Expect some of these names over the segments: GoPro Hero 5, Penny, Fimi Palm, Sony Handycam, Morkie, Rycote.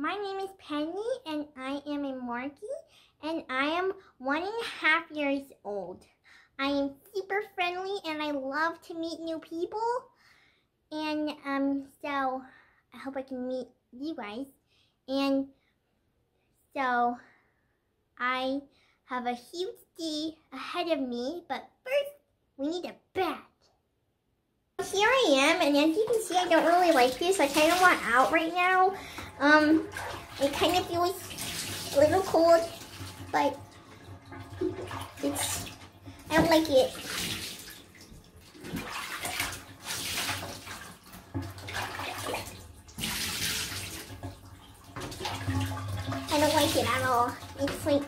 My name is Penny, and I am a Marky, and I am 1.5 years old. I am super friendly, and I love to meet new people. And so I hope I can meet you guys. And so I have a huge day ahead of me, but first we need a bath. Here I am, and as you can see, I don't really like this. I kind of want out right now. It kind of feels a little cold, but I don't like it. I don't like it at all. It's like,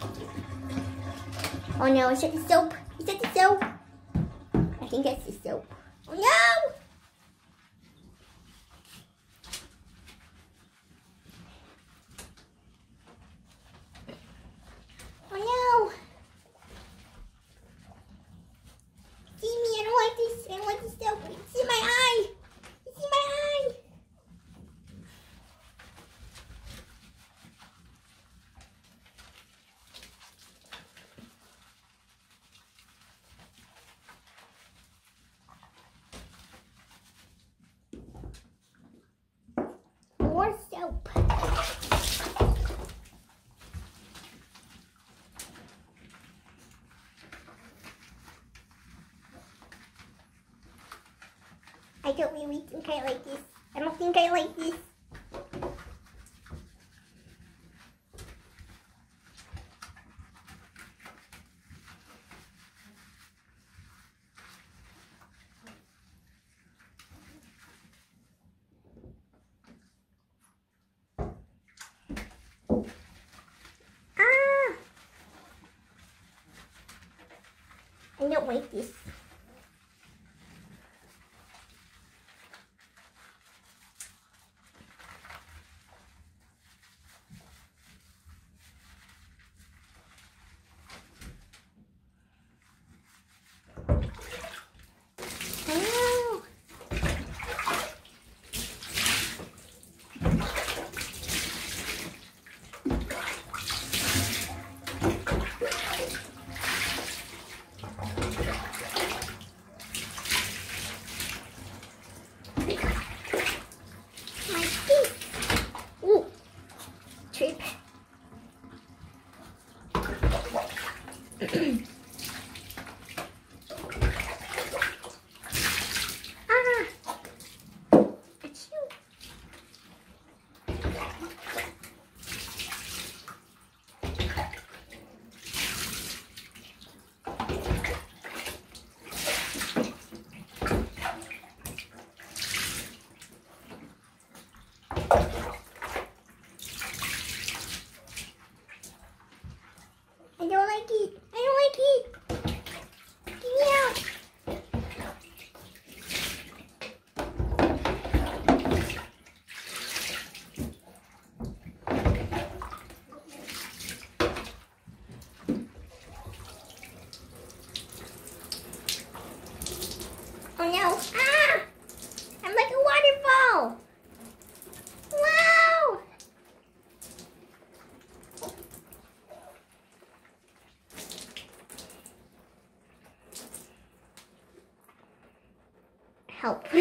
oh no, is that the soap? Is that the soap? I think that's the soap. Oh no! Oh no! See me, I don't like this. I don't like this soap. It's in my eye. It's in my eye. More soap. I don't really think I like this. I don't think I like this. I don't like this. Help. I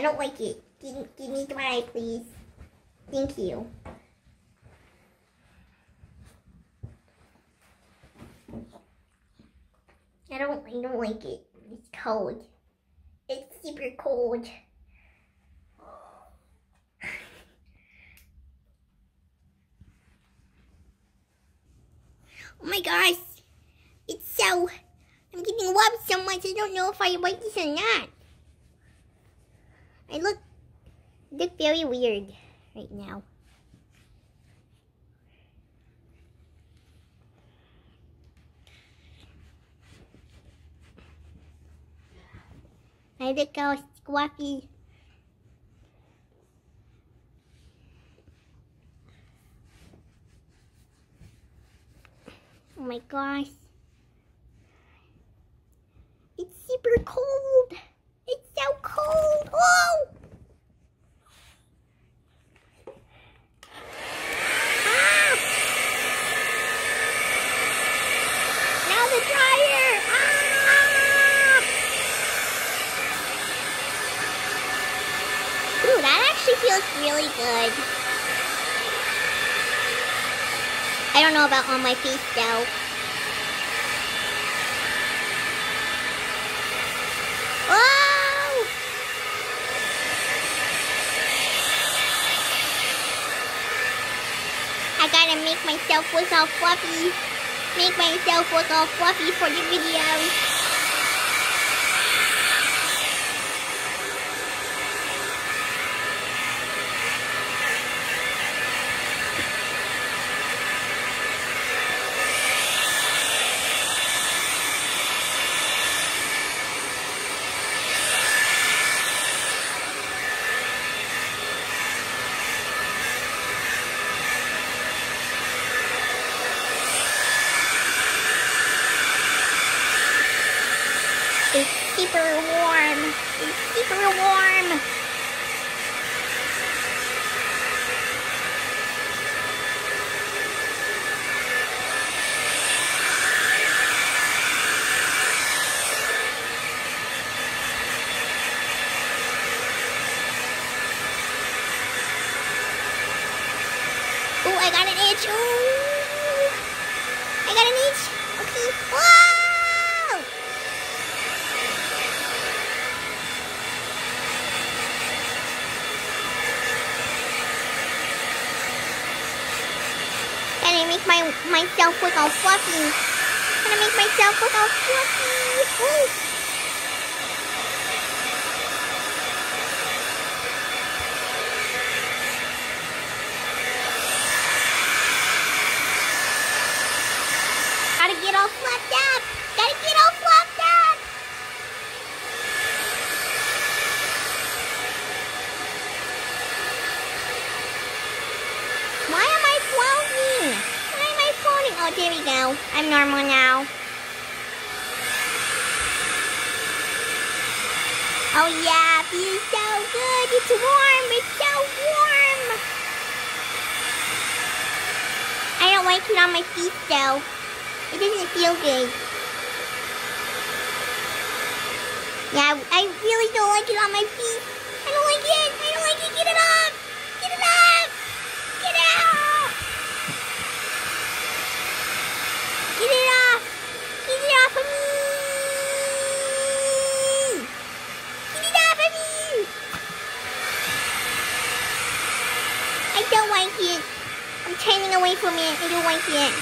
don't like it. Give me dry, please. Thank you. I don't like it. It's cold. It's super cold. Oh my gosh. It's so... I'm getting rubbed so much, I don't know if I like this or not. I look very weird right now. I look all squaffy. Oh my gosh. It's super cold. It's so cold. Oh! Ooh, that actually feels really good. I don't know about on my face though. I gotta make myself look all fluffy. Make myself look all fluffy for the video. Super warm. It's super warm. Oh, I got an itch. Oh, I got an itch. Okay. Whoa! Myself look all fluffy. I'm gonna make myself look all fluffy. Ooh. Gotta get all fluffed up. Gotta get all fluffed up. Why am I floating? Oh, there we go. I'm normal now. Oh, yeah. It feels so good. It's warm. It's so warm. I don't like it on my feet, though. It doesn't feel good. Yeah, I really don't like it on my feet. I don't like it. I don't like it. Get it off. Get it off. Get it out. I'm turning away from it. I don't like it.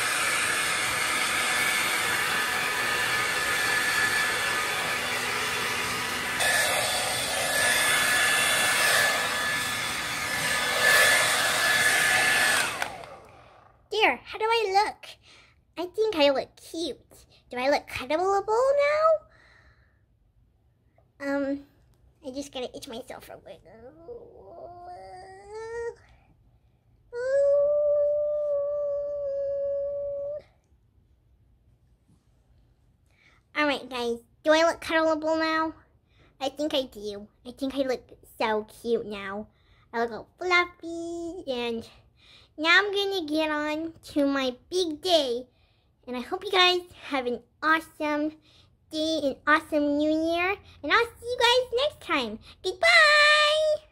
There, how do I look? I think I look cute. Do I look cuddleable now? I just gotta itch myself real quick. Alright guys, do I look cuddleable now? I think I do. I think I look so cute now. I look all fluffy, and now I'm gonna get on to my big day. And I hope you guys have an awesome day, an awesome new year. And I'll see you guys next time. Goodbye!